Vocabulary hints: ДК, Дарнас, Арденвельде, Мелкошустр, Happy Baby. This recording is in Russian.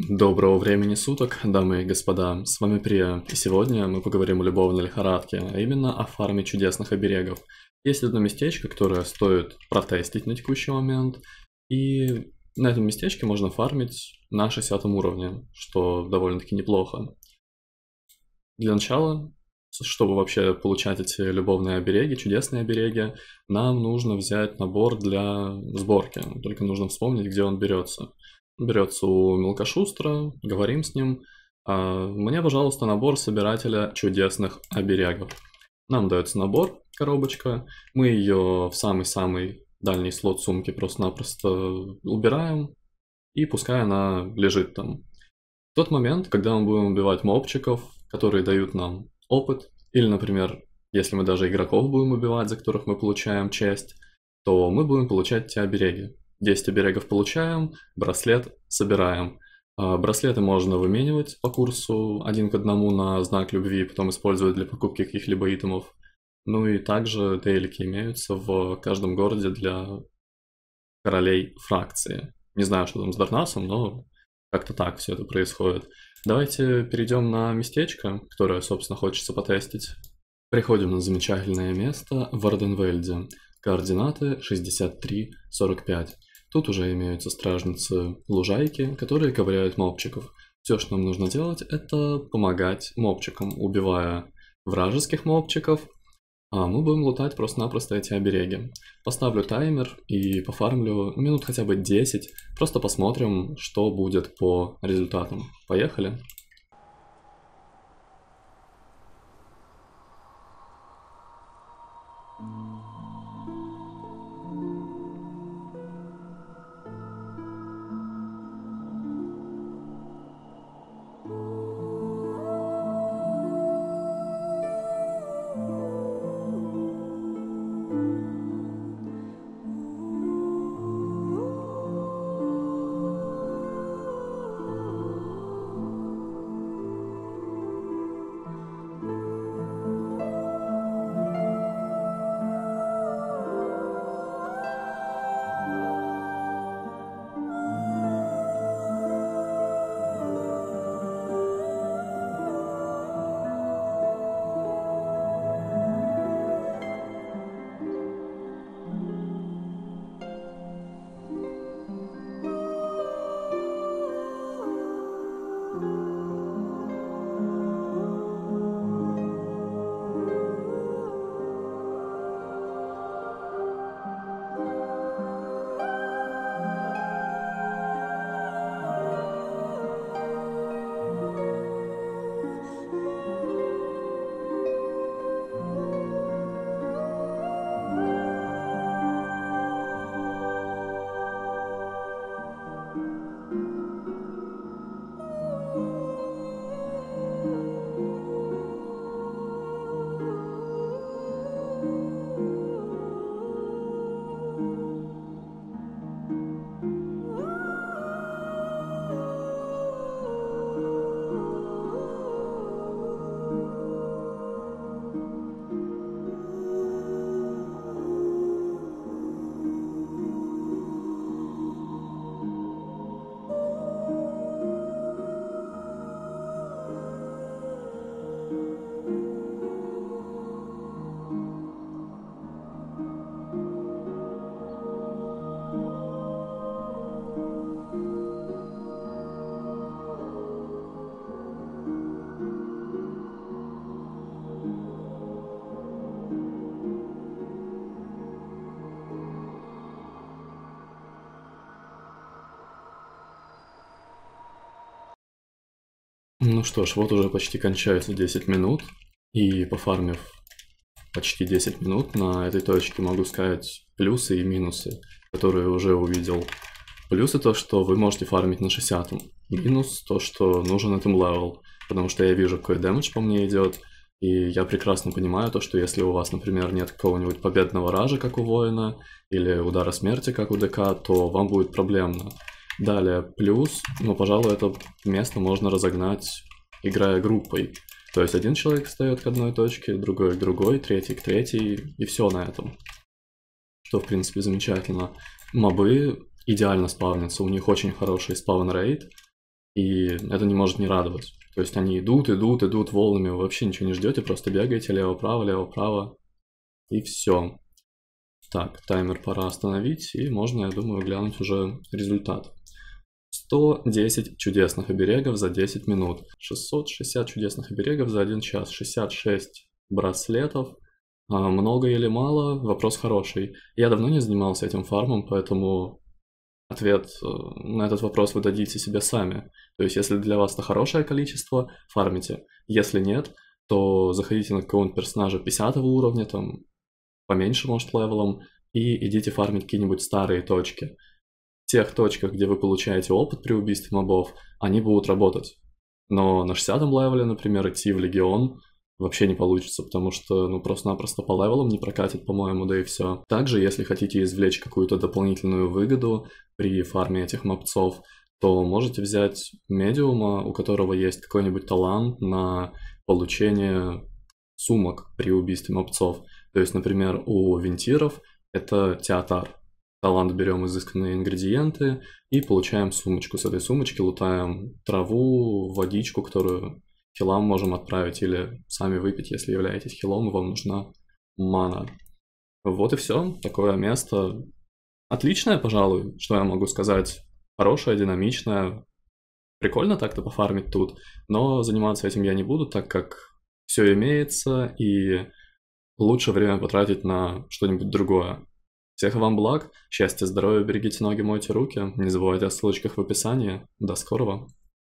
Доброго времени суток, дамы и господа, с вами Прия, и сегодня мы поговорим о любовной лихорадке, а именно о фарме чудесных оберегов. Есть одно местечко, которое стоит протестить на текущий момент, и на этом местечке можно фармить на 60 уровне, что довольно-таки неплохо. Для начала, чтобы вообще получать эти любовные обереги, чудесные обереги, нам нужно взять набор для сборки, только нужно вспомнить, где он берется. Берется у Мелкошустра, говорим с ним. Мне, пожалуйста, набор собирателя чудесных оберегов. Нам дается набор, коробочка. Мы ее в самый-самый дальний слот сумки просто-напросто убираем. И пускай она лежит там. В тот момент, когда мы будем убивать мобчиков, которые дают нам опыт. Или, например, если мы даже игроков будем убивать, за которых мы получаем честь, то мы будем получать те обереги. 10 оберегов получаем, браслет собираем. Браслеты можно выменивать по курсу 1 к 1 на знак любви, потом использовать для покупки каких-либо итемов. Ну и также дейлики имеются в каждом городе для королей фракции. Не знаю, что там с Дарнасом, но как-то так все это происходит. Давайте перейдем на местечко, которое, собственно, хочется потестить. Приходим на замечательное место в Арденвельде. Координаты 63-45. Тут уже имеются стражницы-лужайки, которые ковыряют мобчиков. Все, что нам нужно делать, это помогать мобчикам, убивая вражеских мобчиков. А мы будем лутать просто-напросто эти обереги. Поставлю таймер и пофармлю минут хотя бы 10. Просто посмотрим, что будет по результатам. Поехали! Ну что ж, вот уже почти кончаются 10 минут, и пофармив почти 10 минут, на этой точке могу сказать плюсы и минусы, которые уже увидел. Плюсы то, что вы можете фармить на 60, минус то, что нужен этим левел, потому что я вижу, какой дэмэдж по мне идет, и я прекрасно понимаю то, что если у вас, например, нет какого-нибудь победного ража, как у воина, или удара смерти, как у ДК, то вам будет проблемно. Далее плюс, но, пожалуй, это место можно разогнать, играя группой. То есть один человек встает к одной точке, другой к другой, третий к третьей, и все на этом. Что, в принципе, замечательно. Мобы идеально спавнятся, у них очень хороший спавн рейд. И это не может не радовать. То есть они идут, идут, идут волнами, вы вообще ничего не ждете, просто бегаете лево-право, лево-право, и все. Так, таймер пора остановить, и можно, я думаю, глянуть уже результат. 110 чудесных оберегов за 10 минут, 660 чудесных оберегов за 1 час, 66 браслетов. Много или мало? Вопрос хороший. Я давно не занимался этим фармом, поэтому ответ на этот вопрос вы дадите себе сами. То есть, если для вас это хорошее количество, фармите. Если нет, то заходите на какого-нибудь персонажа 50 уровня, там, поменьше, может, левелом, и идите фармить какие-нибудь старые точки. В тех точках, где вы получаете опыт при убийстве мобов, они будут работать. Но на 60-м левеле, например, идти в Легион вообще не получится, потому что, ну, просто-напросто по левелам не прокатит, по-моему, да и все. Также, если хотите извлечь какую-то дополнительную выгоду при фарме этих мобцов, то можете взять медиума, у которого есть какой-нибудь талант на получение сумок при убийстве мобцов. То есть, например, у винтиров это театар. Талант берем изысканные ингредиенты и получаем сумочку. С этой сумочки лутаем траву, водичку, которую хилам можем отправить или сами выпить, если являетесь хилом и вам нужна мана. Вот и все. Такое место отличное, пожалуй, что я могу сказать. Хорошее, динамичное. Прикольно так-то пофармить тут, но заниматься этим я не буду, так как все имеется и лучше время потратить на что-нибудь другое. Всех вам благ, счастья, здоровья, берегите ноги, мойте руки, не забывайте о ссылочках в описании. До скорого!